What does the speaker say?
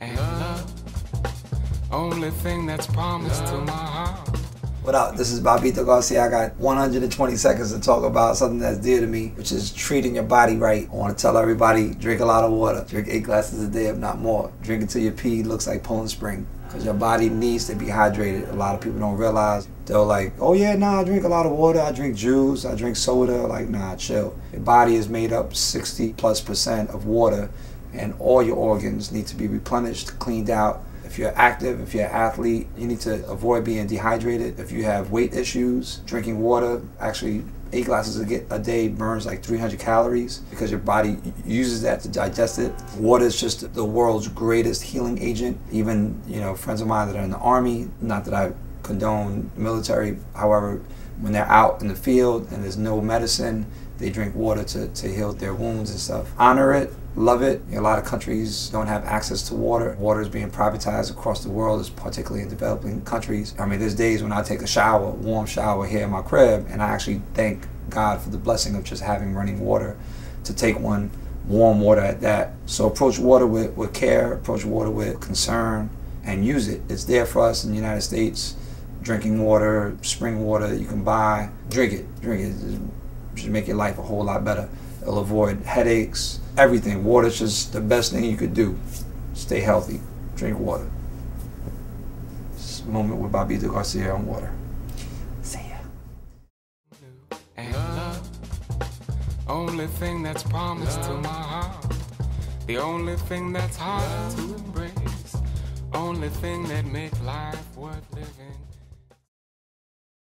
and love, only thing that's promised to my heart. What up, this is Bobbito Garcia. I got 120 seconds to talk about something that's dear to me, which is treating your body right. I want to tell everybody, drink a lot of water. Drink 8 glasses a day, if not more. Drink until your pee looks like Poland Spring, because your body needs to be hydrated. A lot of people don't realize. They're like, oh yeah, nah, I drink a lot of water, I drink juice, I drink soda. Like, nah, chill. Your body is made up 60+% of water, and all your organs need to be replenished, cleaned out. If you're active, if you're an athlete, you need to avoid being dehydrated. If you have weight issues, drinking water, actually 8 glasses a day burns like 300 calories because your body uses that to digest it. Water is just the world's greatest healing agent. Even, you know, friends of mine that are in the army, not that I condone military, however, when they're out in the field and there's no medicine, they drink water to heal their wounds and stuff. Honor it. Love it. A lot of countries don't have access to water. Water is being privatized across the world, particularly in developing countries. I mean, there's days when I take a shower, warm shower here in my crib, and I actually thank God for the blessing of just having running water, to take one, warm water at that. So approach water with care, approach water with concern, and use it. It's there for us in the United States. Drinking water, spring water that you can buy, drink it, drink it. It should make your life a whole lot better. It'll avoid headaches, everything. Water's just the best thing you could do. Stay healthy, drink water. This moment with Bobbito Garcia on water. See ya. And love, only thing that's promised to my heart, the only thing that's hard to embrace, only thing that makes life worth living.